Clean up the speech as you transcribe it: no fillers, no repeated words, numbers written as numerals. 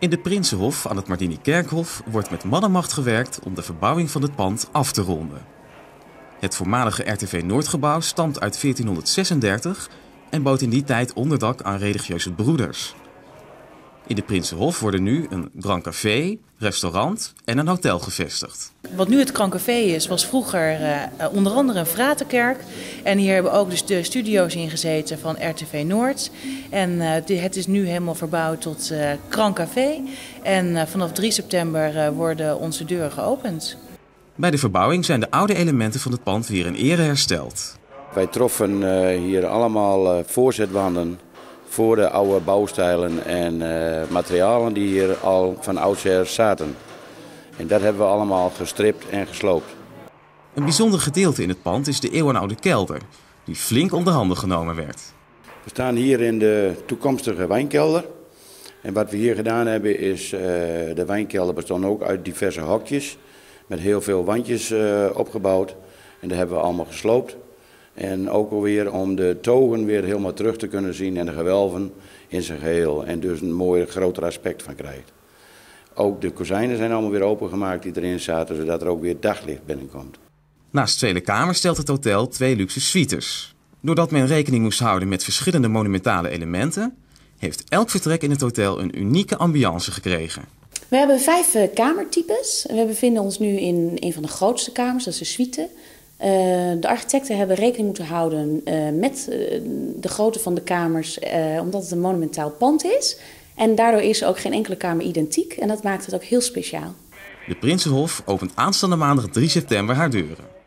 In de Prinsenhof aan het Martinikerkhof wordt met mannenmacht gewerkt om de verbouwing van het pand af te ronden. Het voormalige RTV Noordgebouw stamt uit 1436 en bood in die tijd onderdak aan religieuze broeders. In de Prinsenhof worden nu een drankcafé, restaurant en een hotel gevestigd. Wat nu het drankcafé is, was vroeger onder andere een Vratenkerk. En hier hebben ook dus de studio's in gezeten van RTV Noord. En het is nu helemaal verbouwd tot drankcafé. En vanaf 3 september worden onze deuren geopend. Bij de verbouwing zijn de oude elementen van het pand weer in ere hersteld. Wij troffen hier allemaal voorzetwanden voor de oude bouwstijlen en materialen die hier al van oudsher zaten. En dat hebben we allemaal gestript en gesloopt. Een bijzonder gedeelte in het pand is de eeuwenoude kelder, die flink onder handen genomen werd. We staan hier in de toekomstige wijnkelder. En wat we hier gedaan hebben is, de wijnkelder bestond ook uit diverse hokjes, met heel veel wandjes opgebouwd. En dat hebben we allemaal gesloopt. En ook alweer om de togen weer helemaal terug te kunnen zien en de gewelven in zijn geheel. En dus een mooi groter aspect van krijgt. Ook de kozijnen zijn allemaal weer opengemaakt die erin zaten, zodat er ook weer daglicht binnenkomt. Naast vele kamers stelt het hotel 2 luxe suites. Doordat men rekening moest houden met verschillende monumentale elementen, heeft elk vertrek in het hotel een unieke ambiance gekregen. We hebben 5 kamertypes. We bevinden ons nu in een van de grootste kamers, dat is de suite. De architecten hebben rekening moeten houden met de grootte van de kamers, omdat het een monumentaal pand is. En daardoor is ook geen enkele kamer identiek en dat maakt het ook heel speciaal. De Prinsenhof opent aanstaande maandag 3 september haar deuren.